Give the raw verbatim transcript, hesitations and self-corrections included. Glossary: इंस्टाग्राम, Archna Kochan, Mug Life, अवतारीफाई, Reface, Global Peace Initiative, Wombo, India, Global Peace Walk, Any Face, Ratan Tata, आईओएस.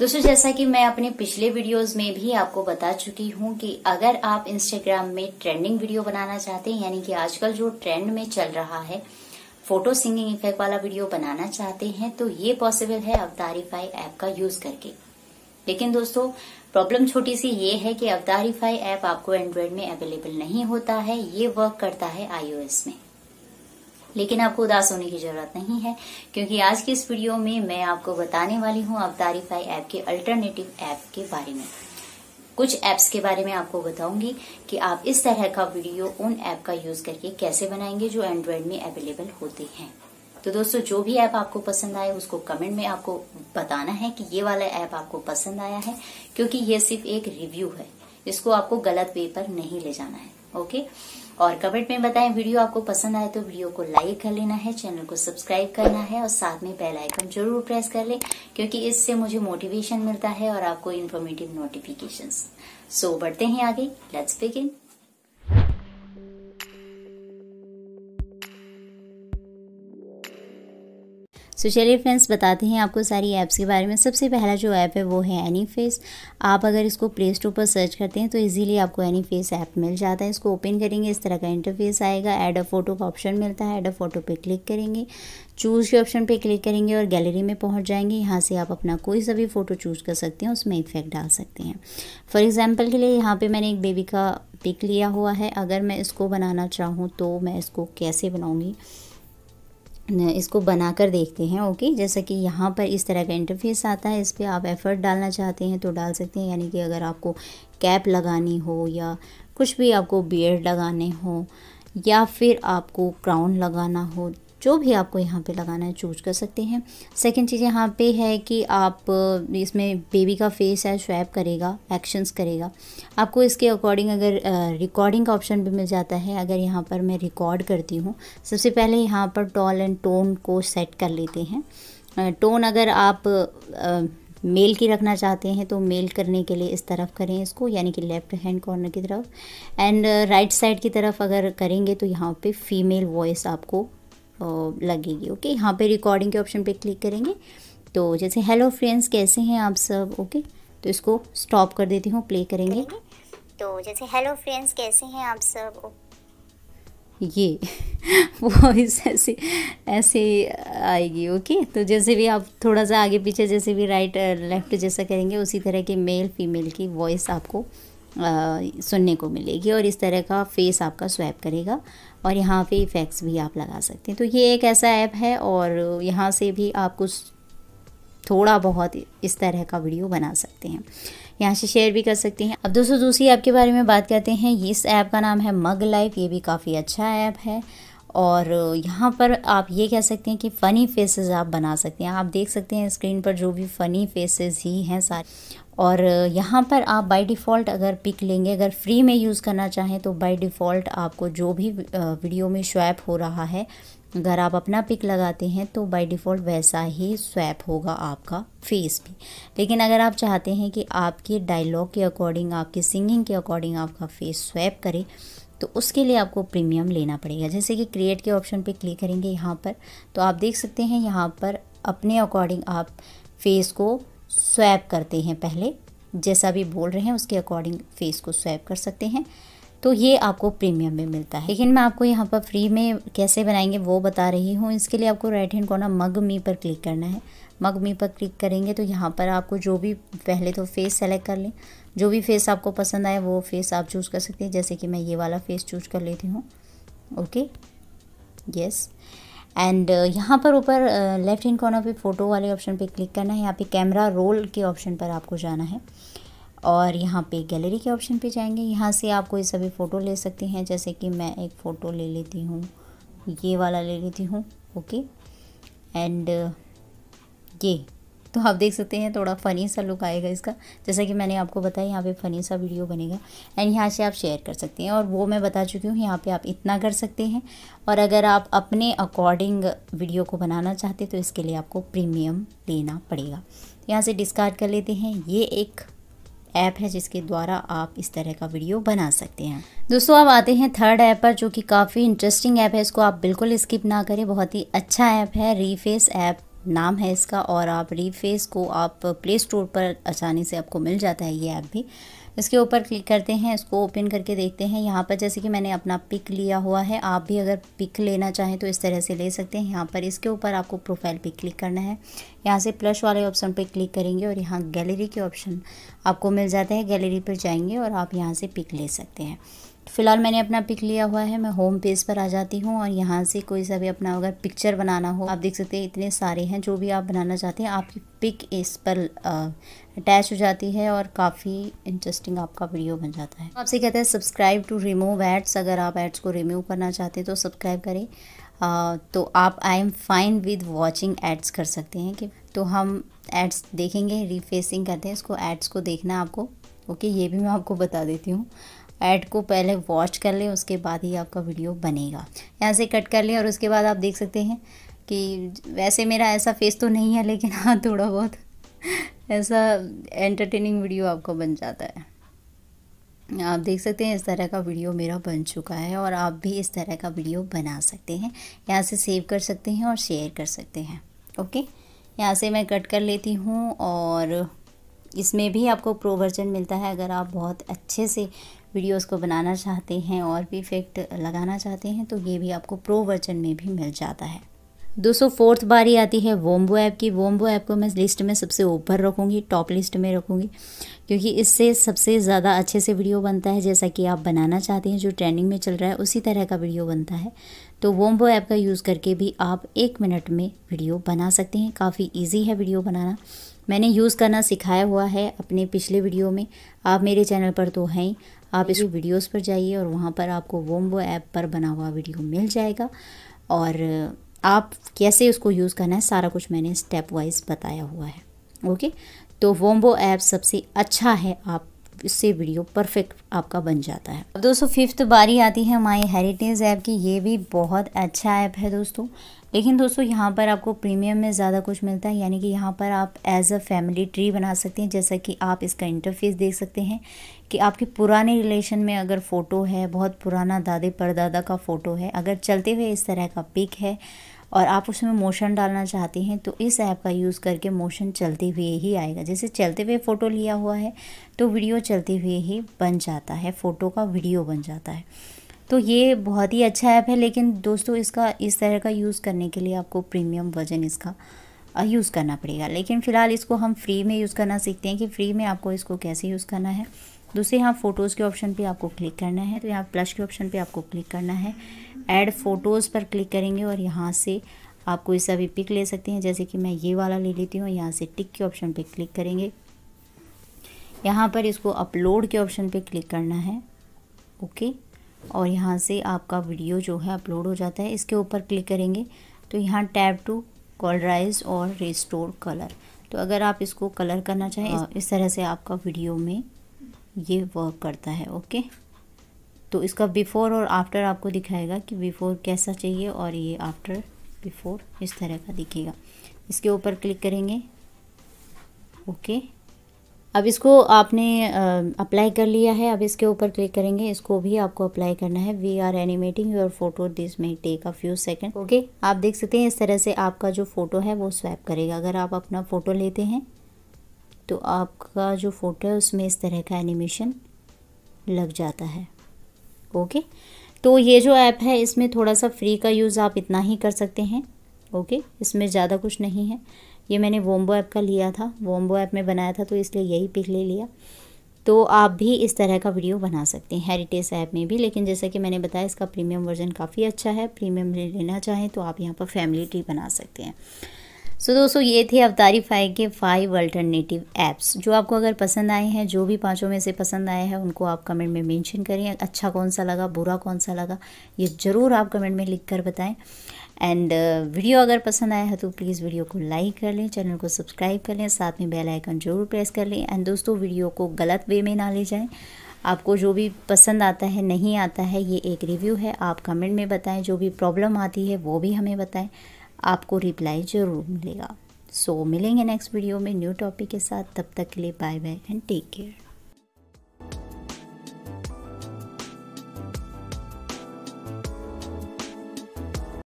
दोस्तों जैसा कि मैं अपने पिछले वीडियोस में भी आपको बता चुकी हूँ कि अगर आप इंस्टाग्राम में ट्रेंडिंग वीडियो बनाना चाहते हैं, यानी कि आजकल जो ट्रेंड में चल रहा है फोटो सिंगिंग इफेक्ट वाला वीडियो बनाना चाहते हैं, तो ये पॉसिबल है अवतारीफाई ऐप का यूज करके। लेकिन दोस्तों प्रॉब्लम छोटी सी ये है कि अवतारीफाई ऐप आपको एंड्रॉयड में अवेलेबल नहीं होता है, ये वर्क करता है आईओएस में। लेकिन आपको उदास होने की जरूरत नहीं है, क्योंकि आज की इस वीडियो में मैं आपको बताने वाली हूँ अवतारीफाई ऐप के अल्टरनेटिव ऐप के बारे में। कुछ ऐप्स के बारे में आपको बताऊंगी कि आप इस तरह का वीडियो उन ऐप का यूज करके कैसे बनाएंगे जो एंड्रॉयड में अवेलेबल होते हैं। तो दोस्तों जो भी ऐप आपको पसंद आए उसको कमेंट में आपको बताना है कि ये वाला ऐप आपको पसंद आया है, क्योंकि ये सिर्फ एक रिव्यू है, इसको आपको गलत वे पर नहीं ले जाना है। ओके, और कमेंट में बताएं वीडियो आपको पसंद आए तो वीडियो को लाइक कर लेना है, चैनल को सब्सक्राइब करना है और साथ में बेल आइकन जरूर प्रेस कर लें, क्योंकि इससे मुझे मोटिवेशन मिलता है और आपको इन्फॉर्मेटिव नोटिफिकेशंस। सो बढ़ते हैं आगे, लेट्स बिगिन। सो so, चलिए फ्रेंड्स बताते हैं आपको सारी ऐप्स के बारे में। सबसे पहला जो ऐप है वो है एनी फेस। आप अगर इसको प्ले स्टोर पर सर्च करते हैं तो इजीली आपको एनी फेस ऐप मिल जाता है। इसको ओपन करेंगे, इस तरह का इंटरफेस आएगा। ऐड अ फोटो का ऑप्शन मिलता है, ऐड अ फोटो पे क्लिक करेंगे, चूज़ के ऑप्शन पे क्लिक करेंगे और गैलरी में पहुंच जाएंगे। यहाँ से आप अपना कोई सा भी फ़ोटो चूज़ कर सकते हैं, उसमें इफेक्ट डाल सकते हैं। फॉर एग्जांपल के लिए यहाँ पे मैंने एक बेबी का पिक लिया हुआ है। अगर मैं इसको बनाना चाहूँ तो मैं इसको कैसे बनाऊँगी, इसको बनाकर देखते हैं। ओके, जैसा कि यहाँ पर इस तरह का इंटरफेस आता है। इस पर आप एफर्ट डालना चाहते हैं तो डाल सकते हैं, यानी कि अगर आपको कैप लगानी हो या कुछ भी, आपको बियर्ड लगाने हो या फिर आपको क्राउन लगाना हो, जो भी आपको यहाँ पे लगाना है चूज कर सकते हैं। सेकंड चीज़ यहाँ पे है कि आप इसमें बेबी का फेस है स्वैप करेगा, एक्शंस करेगा। आपको इसके अकॉर्डिंग अगर रिकॉर्डिंग का ऑप्शन भी मिल जाता है। अगर यहाँ पर मैं रिकॉर्ड करती हूँ, सबसे पहले यहाँ पर टॉल एंड टोन को सेट कर लेते हैं। टोन अगर आप आ, मेल की रखना चाहते हैं तो मेल करने के लिए इस तरफ करें इसको, यानी कि लेफ्ट हैंड कॉर्नर की तरफ, एंड राइट साइड की तरफ अगर करेंगे तो यहाँ पर फीमेल वॉइस आपको लगेगी। ओके, यहाँ पे रिकॉर्डिंग के ऑप्शन पे क्लिक करेंगे तो जैसे हेलो फ्रेंड्स कैसे हैं आप सब। ओके, तो इसको स्टॉप कर देती हूँ, प्ले करेंगे तो जैसे हेलो फ्रेंड्स कैसे हैं आप सब, ये वॉइस ऐसे ऐसे आएगी। ओके, तो जैसे भी आप थोड़ा सा आगे पीछे, जैसे भी राइट लेफ्ट जैसा करेंगे, उसी तरह के मेल फीमेल की वॉइस आपको आ, सुनने को मिलेगी। और इस तरह का फेस आपका स्वैप करेगा और यहाँ पे इफ़ेक्ट्स भी आप लगा सकते हैं। तो ये एक ऐसा ऐप है और यहाँ से भी आप कुछ थोड़ा बहुत इस तरह का वीडियो बना सकते हैं, यहाँ से शेयर भी कर सकते हैं। अब दोस्तों दूसरी ऐप के बारे में बात करते हैं। इस ऐप का नाम है मग लाइफ। ये भी काफ़ी अच्छा ऐप है और यहाँ पर आप ये कह सकते हैं कि फ़नी फेसेस आप बना सकते हैं। आप देख सकते हैं स्क्रीन पर जो भी फ़नी फेसेस ही हैं सारे। और यहाँ पर आप बाय डिफ़ॉल्ट अगर पिक लेंगे, अगर फ्री में यूज़ करना चाहें तो बाय डिफ़ॉल्ट आपको जो भी वीडियो में स्वैप हो रहा है, अगर आप अपना पिक लगाते हैं तो बाय डिफ़ॉल्ट वैसा ही स्वैप होगा आपका फेस भी। लेकिन अगर आप चाहते हैं कि आपके डायलॉग के अकॉर्डिंग, आपकी सिंगिंग के अकॉर्डिंग आपका फेस स्वैप करे, तो उसके लिए आपको प्रीमियम लेना पड़ेगा। जैसे कि क्रिएट के ऑप्शन पे क्लिक करेंगे यहाँ पर, तो आप देख सकते हैं यहाँ पर अपने अकॉर्डिंग आप फेस को स्वैप करते हैं। पहले जैसा भी बोल रहे हैं उसके अकॉर्डिंग फेस को स्वैप कर सकते हैं, तो ये आपको प्रीमियम में मिलता है। लेकिन मैं आपको यहाँ पर फ्री में कैसे बनाएंगे वो बता रही हूँ। इसके लिए आपको right hand corner mug me पर क्लिक करना है। मग मी पर क्लिक करेंगे तो यहाँ पर आपको जो भी, पहले तो फेस सेलेक्ट कर लें, जो भी फेस आपको पसंद आए वो फेस आप चूज़ कर सकते हैं। जैसे कि मैं ये वाला फेस चूज़ कर लेती हूँ। ओके, यस, एंड यहाँ पर ऊपर लेफ्ट हैंड कॉर्नर पे फ़ोटो वाले ऑप्शन पे क्लिक करना है। यहाँ पे कैमरा रोल के ऑप्शन पर आपको जाना है और यहाँ पे गैलरी के ऑप्शन पे जाएंगे। यहाँ से आप कोई सभी फ़ोटो ले सकते हैं। जैसे कि मैं एक फ़ोटो ले लेती हूँ, ये वाला ले लेती हूँ। ओके, एंड ये तो आप देख सकते हैं थोड़ा फ़नी सा लुक आएगा इसका। जैसा कि मैंने आपको बताया यहाँ पे फ़नी सा वीडियो बनेगा एंड यहाँ से आप शेयर कर सकते हैं। और वो मैं बता चुकी हूँ, यहाँ पे आप इतना कर सकते हैं। और अगर आप अपने अकॉर्डिंग वीडियो को बनाना चाहते तो इसके लिए आपको प्रीमियम लेना पड़ेगा। यहाँ से डिस्कार्ड कर लेते हैं। ये एक ऐप है जिसके द्वारा आप इस तरह का वीडियो बना सकते हैं। दोस्तों अब आते हैं थर्ड ऐप पर, जो कि काफ़ी इंटरेस्टिंग ऐप है। इसको आप बिल्कुल स्किप ना करें, बहुत ही अच्छा ऐप है। रीफेस ऐप नाम है इसका, और आप रीफेस को आप प्ले स्टोर पर आसानी से आपको मिल जाता है ये ऐप भी। इसके ऊपर क्लिक करते हैं, इसको ओपन करके देखते हैं। यहाँ पर जैसे कि मैंने अपना पिक लिया हुआ है, आप भी अगर पिक लेना चाहें तो इस तरह से ले सकते हैं। यहाँ पर इसके ऊपर आपको प्रोफाइल पे क्लिक करना है, यहाँ से प्लस वाले ऑप्शन पे क्लिक करेंगे और यहाँ गैलरी के ऑप्शन आपको मिल जाता है। गैलरी पर जाएंगे और आप यहाँ से पिक ले सकते हैं। फ़िलहाल मैंने अपना पिक लिया हुआ है, मैं होम पेज पर आ जाती हूँ और यहाँ से कोई सा भी अपना अगर पिक्चर बनाना हो, आप देख सकते हैं इतने सारे हैं, जो भी आप बनाना चाहते हैं आपकी पिक इस पर अटैच हो जाती है और काफ़ी इंटरेस्टिंग आपका वीडियो बन जाता है। आपसे कहता है सब्सक्राइब टू रिमूव एड्स, अगर आप एड्स को रिमूव करना चाहते हैं तो सब्सक्राइब करें। आ, तो आप I am fine with watching ads कर सकते हैं कि तो हम एड्स देखेंगे, रिफेसिंग करते हैं इसको, एड्स को देखना आपको। ओके, ये भी मैं आपको बता देती हूँ, ऐड को पहले वॉच कर लें, उसके बाद ही आपका वीडियो बनेगा। यहाँ से कट कर लें और उसके बाद आप देख सकते हैं कि वैसे मेरा ऐसा फेस तो नहीं है, लेकिन हाँ थोड़ा बहुत ऐसा एंटरटेनिंग वीडियो आपका बन जाता है। आप देख सकते हैं इस तरह का वीडियो मेरा बन चुका है और आप भी इस तरह का वीडियो बना सकते हैं। यहाँ से सेव कर सकते हैं और शेयर कर सकते हैं। ओके, यहाँ से मैं कट कर लेती हूँ और इसमें भी आपको प्रो वर्जन मिलता है। अगर आप बहुत अच्छे से वीडियोस को बनाना चाहते हैं और भी इफेक्ट लगाना चाहते हैं तो ये भी आपको प्रो वर्जन में भी मिल जाता है। दोस्तों, फोर्थ बारी आती है वोम्बो ऐप की। वोम्बो ऐप को मैं लिस्ट में सबसे ऊपर रखूँगी, टॉप लिस्ट में रखूँगी, क्योंकि इससे सबसे ज़्यादा अच्छे से वीडियो बनता है, जैसा कि आप बनाना चाहते हैं, जो ट्रेंडिंग में चल रहा है उसी तरह का वीडियो बनता है। तो वोम्बो ऐप का यूज़ करके भी आप एक मिनट में वीडियो बना सकते हैं। काफ़ी ईजी है वीडियो बनाना, मैंने यूज़ करना सिखाया हुआ है अपने पिछले वीडियो में। आप मेरे चैनल पर तो हैं, आप इस वीडियोस पर जाइए और वहाँ पर आपको वोम्बो ऐप पर बना हुआ वीडियो मिल जाएगा और आप कैसे उसको यूज़ करना है सारा कुछ मैंने स्टेप वाइज बताया हुआ है। ओके, तो वोम्बो ऐप सबसे अच्छा है, आप इससे वीडियो परफेक्ट आपका बन जाता है। अब दोस्तों फिफ्थ बारी आती है माई हेरिटेज ऐप की। ये भी बहुत अच्छा ऐप है दोस्तों, लेकिन दोस्तों यहाँ पर आपको प्रीमियम में ज़्यादा कुछ मिलता है, यानी कि यहाँ पर आप एज अ फैमिली ट्री बना सकते हैं। जैसा कि आप इसका इंटरफेस देख सकते हैं कि आपके पुराने रिलेशन में अगर फ़ोटो है, बहुत पुराना दादे परदादा का फ़ोटो है, अगर चलते हुए इस तरह का पिक है और आप उसमें मोशन डालना चाहते हैं तो इस ऐप का यूज़ करके मोशन चलते हुए ही आएगा। जैसे चलते हुए फ़ोटो लिया हुआ है तो वीडियो चलते हुए ही बन जाता है, फ़ोटो का वीडियो बन जाता है। तो ये बहुत ही अच्छा ऐप है, लेकिन दोस्तों इसका इस तरह का यूज़ करने के लिए आपको प्रीमियम वर्जन इसका यूज़ करना पड़ेगा। लेकिन फ़िलहाल इसको हम फ्री में यूज़ करना सीखते हैं कि फ्री में आपको इसको कैसे यूज़ करना है। दूसरे यहाँ फ़ोटोज़ के ऑप्शन पे आपको क्लिक करना है, तो यहाँ प्लस के ऑप्शन पे आपको क्लिक करना है, ऐड फ़ोटोज़ पर क्लिक करेंगे और यहाँ से आप कोई सा भी पिक ले सकते हैं। जैसे कि मैं ये वाला ले लेती हूँ, यहाँ से टिक के ऑप्शन पे क्लिक करेंगे, यहाँ पर इसको अपलोड के ऑप्शन पे क्लिक करना है। ओके, और यहाँ से आपका वीडियो जो है अपलोड हो जाता है। इसके ऊपर क्लिक करेंगे तो यहाँ टैब टू कलराइज और रिस्टोर कलर, तो अगर आप इसको कलर करना चाहें इस तरह से आपका वीडियो में ये वर्क करता है। ओके, तो इसका बिफ़ोर और आफ्टर आपको दिखाएगा कि बिफ़ोर कैसा चाहिए और ये आफ्टर बिफ़ोर इस तरह का दिखेगा। इसके ऊपर क्लिक करेंगे। ओके, अब इसको आपने अप्लाई कर लिया है, अब इसके ऊपर क्लिक करेंगे, इसको भी आपको अप्लाई करना है। We are animating your photo, this may take a few second. Okay, आप देख सकते हैं इस तरह से आपका जो फ़ोटो है वो स्वैप करेगा। अगर आप अपना फ़ोटो लेते हैं तो आपका जो फ़ोटो है उसमें इस तरह का एनिमेशन लग जाता है। ओके, तो ये जो ऐप है इसमें थोड़ा सा फ्री का यूज़ आप इतना ही कर सकते हैं। ओके, इसमें ज़्यादा कुछ नहीं है। ये मैंने वोम्बो ऐप का लिया था, वोम्बो ऐप में बनाया था तो इसलिए यही पिक ले लिया। तो आप भी इस तरह का वीडियो बना सकते हैं हेरिटेज ऐप में भी, लेकिन जैसा कि मैंने बताया इसका प्रीमियम वर्जन काफ़ी अच्छा है। प्रीमियम लेना चाहें तो आप यहाँ पर फैमिली ट्री बना सकते हैं। सो so, दोस्तों ये थे अवतारीफाई के फाइव अल्टरनेटिव ऐप्स, जो आपको अगर पसंद आए हैं, जो भी पांचों में से पसंद आए हैं उनको आप कमेंट में मेंशन करें। अच्छा कौन सा लगा, बुरा कौन सा लगा, ये ज़रूर आप कमेंट में लिख कर बताएं। एंड uh, वीडियो अगर पसंद आया है तो प्लीज़ वीडियो को लाइक कर लें, चैनल को सब्सक्राइब कर लें, साथ में बेल आइकन जरूर प्रेस कर लें। एंड दोस्तों वीडियो को गलत वे में ना ले जाएँ, आपको जो भी पसंद आता है नहीं आता है ये एक रिव्यू है, आप कमेंट में बताएँ। जो भी प्रॉब्लम आती है वो भी हमें बताएँ, आपको रिप्लाई ज़रूर मिलेगा। सो so, मिलेंगे नेक्स्ट वीडियो में न्यू टॉपिक के साथ, तब तक के लिए bye bye and take care.